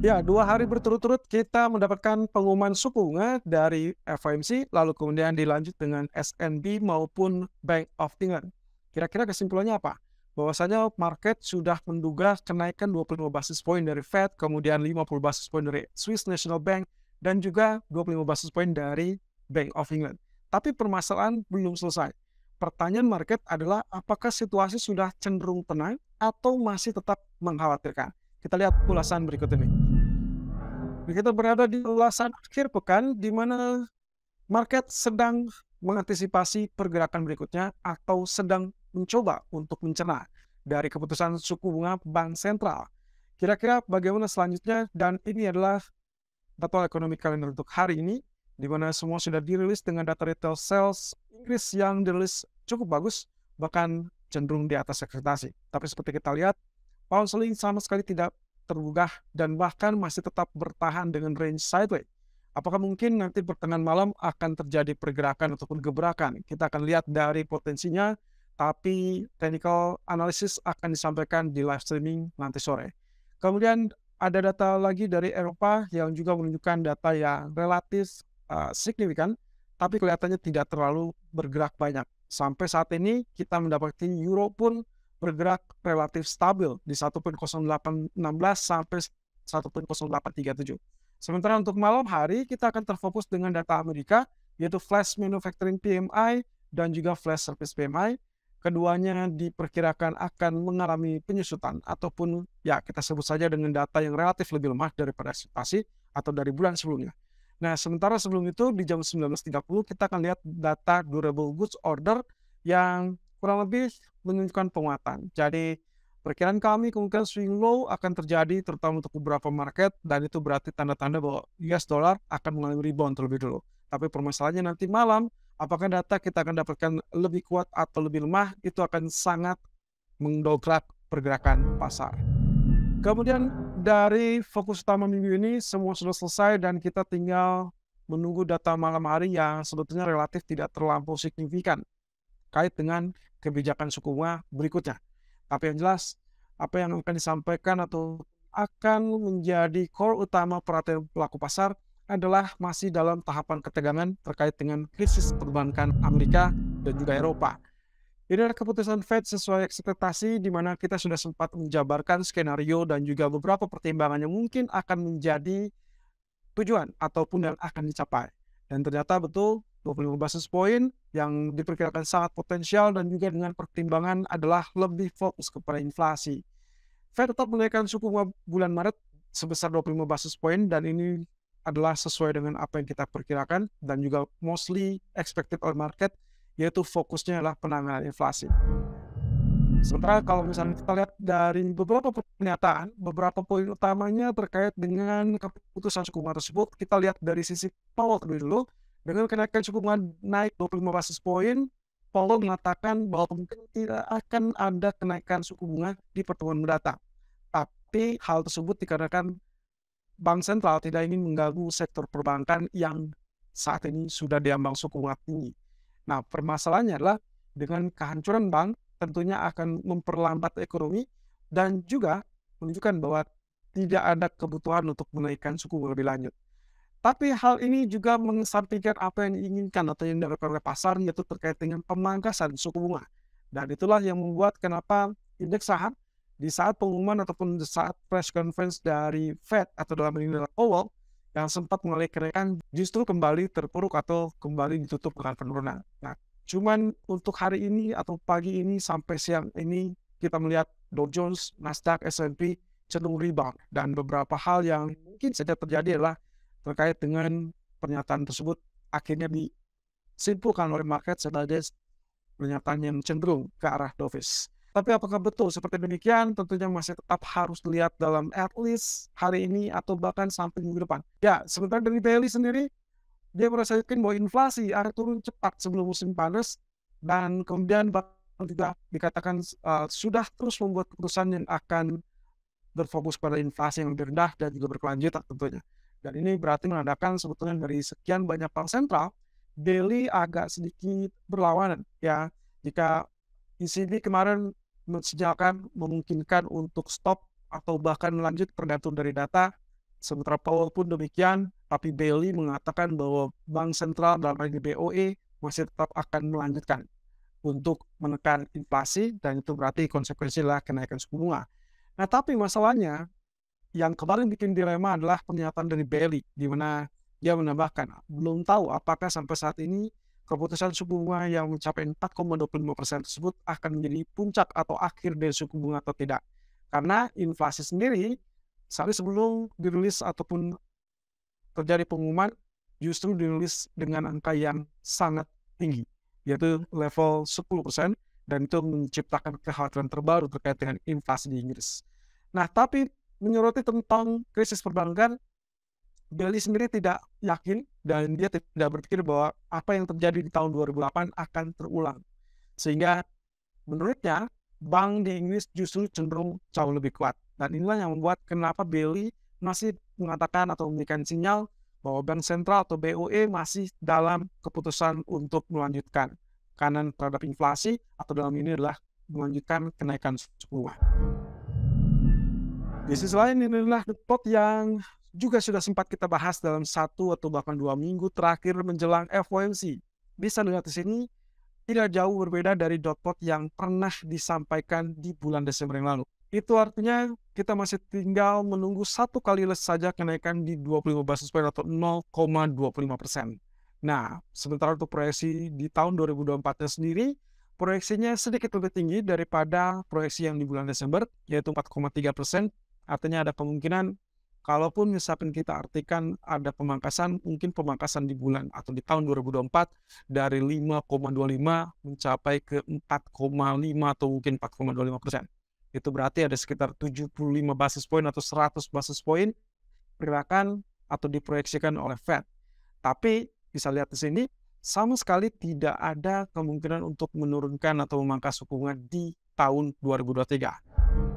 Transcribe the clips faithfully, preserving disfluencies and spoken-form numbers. Ya, dua hari berturut-turut kita mendapatkan pengumuman suku bunga dari F O M C, lalu kemudian dilanjut dengan S and P maupun Bank of England. Kira-kira kesimpulannya apa? Bahwasanya market sudah menduga kenaikan dua puluh lima basis point dari Fed, kemudian lima puluh basis point dari Swiss National Bank, dan juga dua puluh lima basis point dari Bank of England. Tapi permasalahan belum selesai. Pertanyaan market adalah apakah situasi sudah cenderung tenang atau masih tetap mengkhawatirkan? Kita lihat ulasan berikut ini. Kita berada di ulasan akhir pekan di mana market sedang mengantisipasi pergerakan berikutnya atau sedang mencoba untuk mencerna dari keputusan suku bunga bank sentral. Kira-kira bagaimana selanjutnya, dan ini adalah data ekonomi kalender untuk hari ini di mana semua sudah dirilis dengan data retail sales Inggris yang dirilis cukup bagus, bahkan cenderung di atas ekspektasi. Tapi seperti kita lihat, pound sterling sama sekali tidak tergugah dan bahkan masih tetap bertahan dengan range sideways. Apakah mungkin nanti pertengahan malam akan terjadi pergerakan ataupun gebrakan? Kita akan lihat dari potensinya, tapi technical analysis akan disampaikan di live streaming nanti sore. Kemudian ada data lagi dari Eropa yang juga menunjukkan data yang relatif uh, signifikan, tapi kelihatannya tidak terlalu bergerak banyak. Sampai saat ini kita mendapatkan euro pun bergerak relatif stabil di satu koma nol delapan satu enam sampai satu koma nol delapan tiga tujuh. Sementara untuk malam hari kita akan terfokus dengan data Amerika, yaitu Flash Manufacturing P M I dan juga Flash Service P M I. Keduanya diperkirakan akan mengalami penyusutan ataupun ya kita sebut saja dengan data yang relatif lebih lemah daripada ekspektasi atau dari bulan sebelumnya. Nah, sementara sebelum itu di jam sembilan belas tiga puluh kita akan lihat data Durable Goods Order yang kurang lebih menunjukkan penguatan. Jadi perkiraan kami kemungkinan swing low akan terjadi terutama untuk beberapa market, dan itu berarti tanda-tanda bahwa U S dollar akan mengalami rebound terlebih dulu. Tapi permasalahannya nanti malam, apakah data kita akan dapatkan lebih kuat atau lebih lemah, itu akan sangat mendongkrak pergerakan pasar. Kemudian dari fokus utama minggu ini semua sudah selesai dan kita tinggal menunggu data malam hari yang sebetulnya relatif tidak terlampau signifikan kait dengan kebijakan suku bunga berikutnya. Tapi yang jelas, apa yang akan disampaikan atau akan menjadi core utama perhatian pelaku pasar adalah masih dalam tahapan ketegangan terkait dengan krisis perbankan Amerika dan juga Eropa. Ini adalah keputusan Fed sesuai ekspektasi, di mana kita sudah sempat menjabarkan skenario dan juga beberapa pertimbangan yang mungkin akan menjadi tujuan ataupun yang akan dicapai. Dan ternyata betul, dua puluh lima basis point yang diperkirakan sangat potensial dan juga dengan pertimbangan adalah lebih fokus kepada inflasi. Fed tetap menaikkan suku bunga bulan Maret sebesar dua puluh lima basis point, dan ini adalah sesuai dengan apa yang kita perkirakan dan juga mostly expected on market, yaitu fokusnya adalah penanganan inflasi. Sementara kalau misalnya kita lihat dari beberapa pernyataan, beberapa poin utamanya terkait dengan keputusan suku bunga tersebut, kita lihat dari sisi Powell terlebih dulu. Dengan kenaikan suku bunga naik dua puluh lima basis point, Powell mengatakan bahwa mungkin tidak akan ada kenaikan suku bunga di pertemuan mendatang. Tapi hal tersebut dikarenakan bank sentral tidak ingin mengganggu sektor perbankan yang saat ini sudah diambang suku bunga tinggi. Nah, permasalahannya adalah dengan kehancuran bank tentunya akan memperlambat ekonomi dan juga menunjukkan bahwa tidak ada kebutuhan untuk menaikkan suku bunga lebih lanjut. Tapi hal ini juga mengesampingkan apa yang diinginkan atau yang diharapkan oleh pasar, yaitu terkait dengan pemangkasan suku bunga. Dan itulah yang membuat kenapa indeks saham di saat pengumuman ataupun di saat press conference dari Fed atau dalam ini Powell yang sempat mengalami kenaikan justru kembali terpuruk atau kembali ditutup dengan penurunan. Nah, cuman untuk hari ini atau pagi ini sampai siang ini kita melihat Dow Jones, Nasdaq, S and P cenderung rebound, dan beberapa hal yang mungkin saja terjadi adalah terkait dengan pernyataan tersebut akhirnya disimpulkan oleh market sebagai pernyataan yang cenderung ke arah dovish. Tapi apakah betul seperti demikian? Tentunya masih tetap harus dilihat dalam at least hari ini atau bahkan sampai minggu depan. Ya, sementara dari Bailey sendiri, dia merasa yakin bahwa inflasi akan turun cepat sebelum musim panas, dan kemudian bahkan juga dikatakan uh, sudah terus membuat keputusan yang akan berfokus pada inflasi yang lebih rendah dan juga berkelanjutan tentunya. Dan ini berarti menandakan sebetulnya dari sekian banyak bank sentral, Daly agak sedikit berlawanan. Ya, jika E C B kemarin mensinyalkan memungkinkan untuk stop atau bahkan lanjut tergantung dari data, Sementara Powell pun demikian, tapi Bailey mengatakan bahwa bank sentral dalam hal ini B O E masih tetap akan melanjutkan untuk menekan inflasi, dan itu berarti konsekuensilah kenaikan suku bunga. Nah, tapi masalahnya yang kemarin bikin dilema adalah pernyataan dari Bailey, di mana dia menambahkan belum tahu apakah sampai saat ini keputusan suku bunga yang mencapai empat koma dua puluh lima persen tersebut akan menjadi puncak atau akhir dari suku bunga atau tidak. Karena inflasi sendiri, sehari sebelum dirilis ataupun terjadi pengumuman, justru dirilis dengan angka yang sangat tinggi, yaitu level sepuluh persen, dan itu menciptakan kekhawatiran terbaru terkait dengan inflasi di Inggris. Nah, tapi menyoroti tentang krisis perbankan, Bailey sendiri tidak yakin dan dia tidak berpikir bahwa apa yang terjadi di tahun dua ribu delapan akan terulang. Sehingga menurutnya bank di Inggris justru cenderung jauh lebih kuat. Dan inilah yang membuat kenapa Bailey masih mengatakan atau memberikan sinyal bahwa bank sentral atau B O E masih dalam keputusan untuk melanjutkan kanan terhadap inflasi, atau dalam ini adalah melanjutkan kenaikan suku bunga. Di sisi lain, inilah depot yang juga sudah sempat kita bahas dalam satu atau bahkan dua minggu terakhir menjelang F O M C. Bisa dilihat di sini, tidak jauh berbeda dari dotpot yang pernah disampaikan di bulan Desember yang lalu. Itu artinya kita masih tinggal menunggu satu kali les saja kenaikan di dua puluh lima basis point atau nol koma dua puluh lima persen. Nah, sementara untuk proyeksi di tahun dua ribu dua puluh empat sendiri, proyeksinya sedikit lebih tinggi daripada proyeksi yang di bulan Desember, yaitu empat koma tiga persen. Artinya ada kemungkinan, kalaupun misalkan kita artikan ada pemangkasan, mungkin pemangkasan di bulan atau di tahun dua ribu dua puluh empat dari lima koma dua puluh lima mencapai ke empat koma lima atau mungkin empat koma dua puluh lima persen. Itu berarti ada sekitar tujuh puluh lima basis point atau seratus basis point pergerakan atau diproyeksikan oleh Fed. Tapi bisa lihat di sini, sama sekali tidak ada kemungkinan untuk menurunkan atau memangkas suku bunga di tahun dua ribu dua puluh tiga.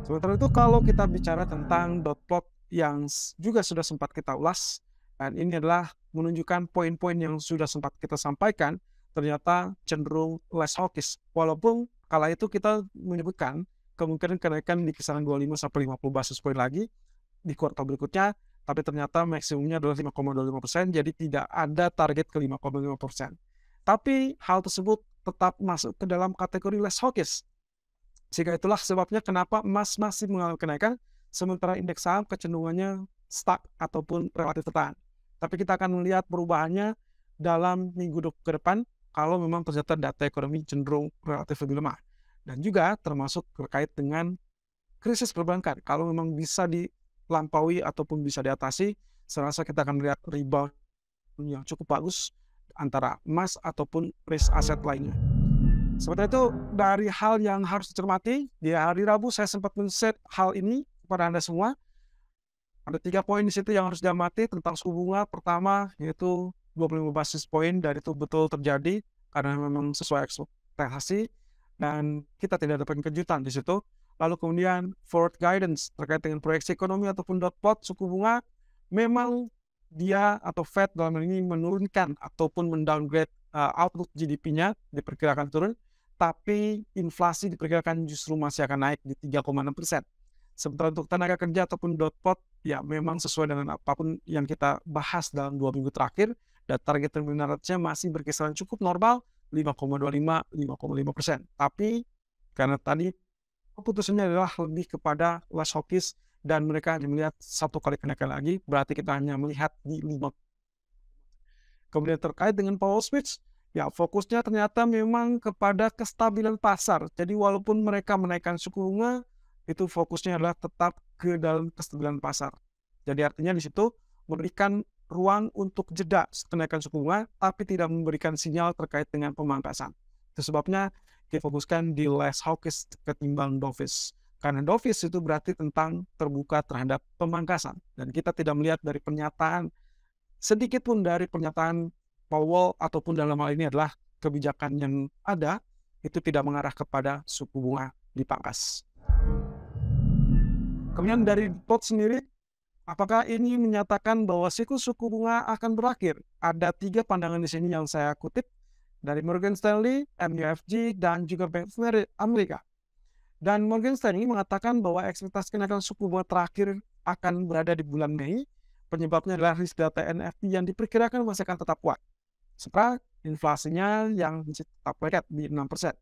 Sementara itu kalau kita bicara tentang dot plot yang juga sudah sempat kita ulas, dan ini adalah menunjukkan poin-poin yang sudah sempat kita sampaikan, ternyata cenderung less hawkish. Walaupun kala itu kita menyebutkan kemungkinan kenaikan di kisaran dua puluh lima sampai lima puluh basis point lagi di kuartal berikutnya, tapi ternyata maksimumnya adalah lima koma dua puluh lima persen, jadi tidak ada target ke lima koma lima persen. Tapi hal tersebut tetap masuk ke dalam kategori less hawkish. Sehingga itulah sebabnya kenapa emas masih mengalami kenaikan, sementara indeks saham kecenderungannya stuck ataupun relatif tertahan. Tapi kita akan melihat perubahannya dalam minggu ke depan kalau memang ternyata data ekonomi cenderung relatif lebih lemah. Dan juga termasuk terkait dengan krisis perbankan. Kalau memang bisa dilampaui ataupun bisa diatasi, saya rasa kita akan melihat rebound yang cukup bagus antara emas ataupun risk aset lainnya. Seperti itu dari hal yang harus dicermati. Di hari Rabu saya sempat men-share hal ini kepada Anda semua. Ada tiga poin di situ yang harus diamati tentang suku bunga. Pertama yaitu dua puluh lima basis point, dan itu betul terjadi karena memang sesuai ekspektasi dan kita tidak dapat kejutan di situ. Lalu kemudian forward guidance terkait dengan proyeksi ekonomi ataupun dot plot suku bunga, memang dia atau Fed dalam hal ini menurunkan ataupun mendowngrade uh, outlook G D P-nya diperkirakan turun, tapi inflasi diperkirakan justru masih akan naik di tiga koma enam persen. Sementara untuk tenaga kerja ataupun dotpot, ya memang sesuai dengan apapun yang kita bahas dalam dua minggu terakhir, dan target terminal ratenya masih berkisaran cukup normal lima koma dua puluh lima sampai lima koma lima persen. Tapi karena tadi keputusannya adalah lebih kepada less hawkish dan mereka hanya melihat satu kali kenaikan lagi, berarti kita hanya melihat di lima. Kemudian terkait dengan Powell speech, ya fokusnya ternyata memang kepada kestabilan pasar. Jadi walaupun mereka menaikkan suku bunga, itu fokusnya adalah tetap ke dalam kestabilan pasar. Jadi artinya di situ memberikan ruang untuk jeda kenaikan suku bunga, tapi tidak memberikan sinyal terkait dengan pemangkasan. Itu sebabnya difokuskan di less hawkish ketimbang dovish. Karena dovish itu berarti tentang terbuka terhadap pemangkasan. Dan kita tidak melihat dari pernyataan, sedikit pun dari pernyataan Powell ataupun dalam hal ini adalah kebijakan yang ada, itu tidak mengarah kepada suku bunga dipangkas. Kemudian dari dot sendiri, apakah ini menyatakan bahwa siklus suku bunga akan berakhir? Ada tiga pandangan di sini yang saya kutip dari Morgan Stanley, M U F G, dan juga Bank of America. Dan Morgan Stanley mengatakan bahwa ekspektasi kenaikan suku bunga terakhir akan berada di bulan Mei, Penyebabnya adalah risk data N F P yang diperkirakan masih akan tetap kuat, serta inflasinya yang tetap lekat di enam persen.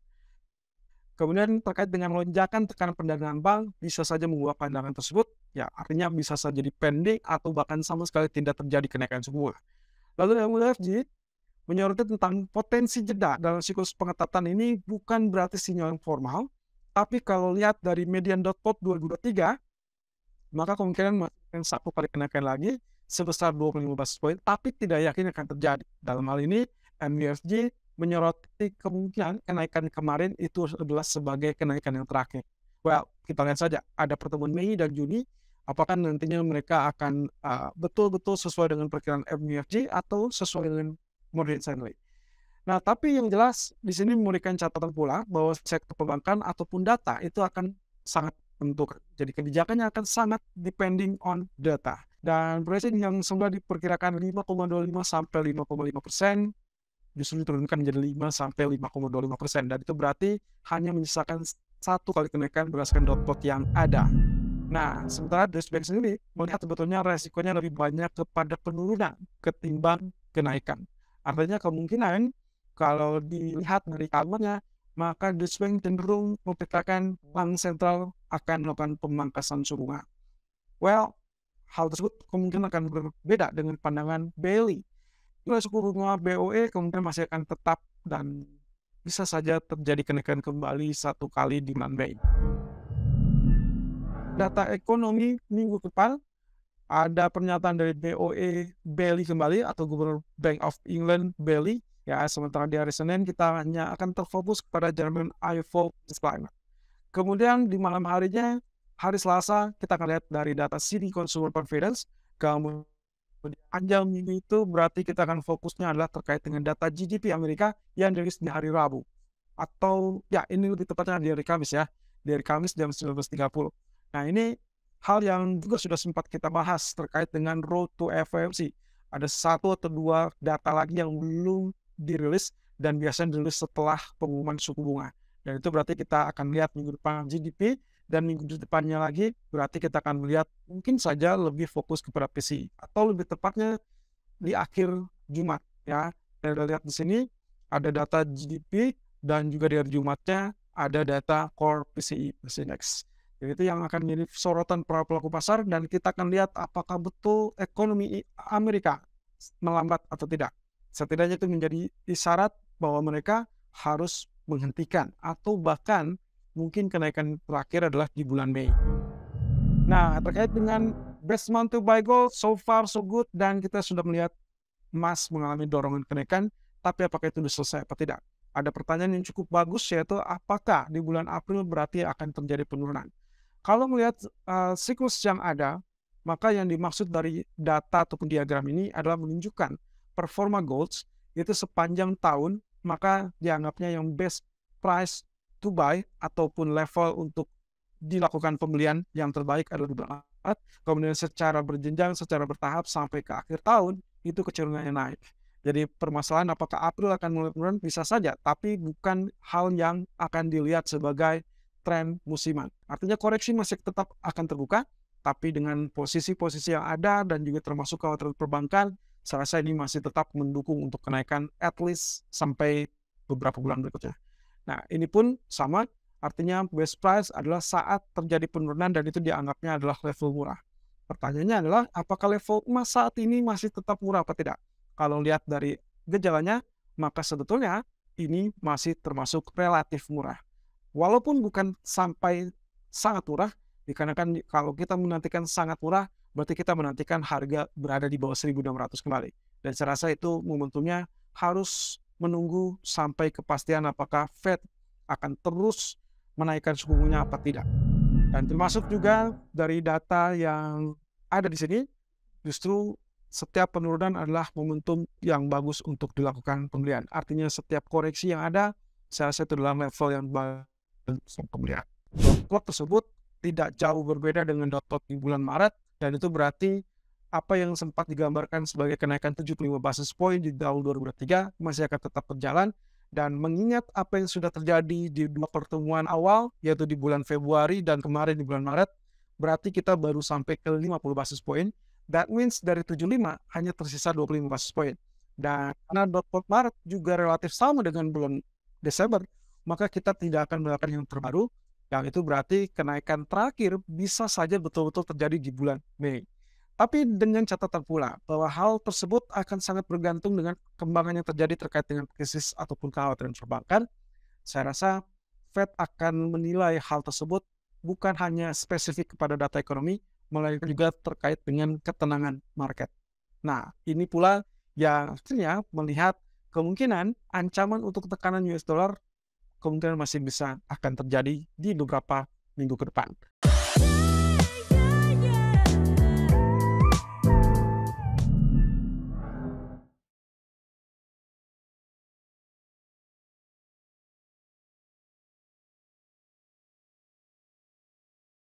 Kemudian terkait dengan lonjakan tekanan pendanaan bank, bisa saja mengubah pandangan tersebut, ya artinya bisa saja dipending atau bahkan sama sekali tidak terjadi kenaikan suku bunga. Lalu M U F G menyoroti tentang potensi jeda dalam siklus pengetatan ini bukan berarti sinyal yang formal, tapi kalau lihat dari median dot plot dua ribu dua puluh tiga, maka kemungkinan masih satu kali kenaikan lagi sebesar dua puluh lima basis poin, tapi tidak yakin akan terjadi. Dalam hal ini, M U F G menyoroti kemungkinan kenaikan kemarin itu adalah sebagai kenaikan yang terakhir. Well, kita lihat saja, ada pertemuan Mei dan Juni, apakah nantinya mereka akan betul-betul uh, sesuai dengan perkiraan M U F G atau sesuai dengan Morgan Stanley. Nah, tapi yang jelas di sini memberikan catatan pula bahwa sektor perbankan ataupun data itu akan sangat menentukan. Jadi kebijakannya akan sangat depending on data. Dan pricing yang semula diperkirakan lima koma dua puluh lima sampai lima koma lima persen justru diturunkan menjadi lima sampai lima koma dua puluh lima persen. Dan itu berarti hanya menyisakan satu kali kenaikan berdasarkan dot plot yang ada. Nah, sementara Deutsche Bank sendiri melihat sebetulnya resikonya lebih banyak kepada penurunan ketimbang kenaikan. Artinya kemungkinan kalau dilihat dari kamarnya, maka Deutsche Bank cenderung memperkirakan bank sentral akan melakukan pemangkasan suku bunga. Well, hal tersebut kemungkinan akan berbeda dengan pandangan Bailey. Nilai suku bunga B O E kemungkinan masih akan tetap dan bisa saja terjadi kenaikan kembali satu kali di bulan Mei. Data ekonomi minggu depan ada pernyataan dari B O E Bailey kembali atau Gubernur Bank of England Bailey. Ya, sementara di hari Senin kita hanya akan terfokus kepada German I F O disclaimer. Kemudian di malam harinya, hari Selasa, kita akan lihat dari data C D Consumer Confidence. Kemudian panjang minggu itu berarti kita akan fokusnya adalah terkait dengan data G D P Amerika yang dirilis di hari Rabu. Atau ya ini lebih tepatnya di hari Kamis ya, di hari Kamis jam sembilan belas tiga puluh. Nah ini hal yang juga sudah sempat kita bahas terkait dengan road to F O M C. Ada satu atau dua data lagi yang belum dirilis dan biasanya dirilis setelah pengumuman suku bunga. Dan itu berarti kita akan lihat minggu depan G D P dan minggu depannya lagi berarti kita akan melihat mungkin saja lebih fokus kepada P C atau lebih tepatnya di akhir Jumat ya. Kita lihat di sini ada data G D P dan juga di hari Jumatnya ada data Core P C I Index. Jadi itu yang akan menjadi sorotan para pelaku pasar dan kita akan lihat apakah betul ekonomi Amerika melambat atau tidak. Setidaknya itu menjadi isyarat bahwa mereka harus menghentikan atau bahkan mungkin kenaikan terakhir adalah di bulan Mei. Nah, terkait dengan best month to buy gold, so far so good, dan kita sudah melihat emas mengalami dorongan kenaikan, tapi apakah itu sudah selesai atau tidak? Ada pertanyaan yang cukup bagus yaitu apakah di bulan April berarti akan terjadi penurunan? Kalau melihat uh, siklus yang ada, maka yang dimaksud dari data ataupun diagram ini adalah menunjukkan performa golds itu sepanjang tahun, maka dianggapnya yang best price to buy ataupun level untuk dilakukan pembelian yang terbaik adalah di bulan Maret. Kemudian secara berjenjang, secara bertahap sampai ke akhir tahun itu kecenderungannya naik. Jadi permasalahan apakah April akan mulai menurun bisa saja, tapi bukan hal yang akan dilihat sebagai tren musiman. Artinya koreksi masih tetap akan terbuka, tapi dengan posisi-posisi yang ada dan juga termasuk kekhawatiran perbankan, saya rasa ini masih tetap mendukung untuk kenaikan at least sampai beberapa bulan berikutnya. Nah, ini pun sama, artinya base price adalah saat terjadi penurunan dan itu dianggapnya adalah level murah. Pertanyaannya adalah apakah level emas saat ini masih tetap murah atau tidak? Kalau lihat dari gejalanya, maka sebetulnya ini masih termasuk relatif murah. Walaupun bukan sampai sangat murah, dikarenakan kalau kita menantikan sangat murah, berarti kita menantikan harga berada di bawah seribu enam ratus kembali. Dan saya rasa itu momentumnya harus menunggu sampai kepastian apakah Fed akan terus menaikkan suku bunga apa tidak. Dan termasuk juga dari data yang ada di sini, justru setiap penurunan adalah momentum yang bagus untuk dilakukan pembelian. Artinya setiap koreksi yang ada, saya rasa itu dalam level yang bagus untuk pembelian. Dot tersebut tidak jauh berbeda dengan dot plot di bulan Maret, dan itu berarti apa yang sempat digambarkan sebagai kenaikan tujuh puluh lima basis poin di tahun dua ribu dua puluh tiga masih akan tetap berjalan. Dan mengingat apa yang sudah terjadi di dua pertemuan awal, yaitu di bulan Februari dan kemarin di bulan Maret, berarti kita baru sampai ke lima puluh basis poin. That means dari tujuh puluh lima hanya tersisa dua puluh lima basis point. Dan karena Maret juga relatif sama dengan bulan Desember, maka kita tidak akan melakukan yang terbaru, yang itu berarti kenaikan terakhir bisa saja betul-betul terjadi di bulan Mei. Tapi dengan catatan pula bahwa hal tersebut akan sangat bergantung dengan perkembangan yang terjadi terkait dengan krisis ataupun kekhawatiran perbankan. Saya rasa Fed akan menilai hal tersebut bukan hanya spesifik kepada data ekonomi, melainkan juga terkait dengan ketenangan market. Nah, ini pula yang akhirnya melihat kemungkinan ancaman untuk tekanan U S dollar kemungkinan masih bisa akan terjadi di beberapa minggu ke depan.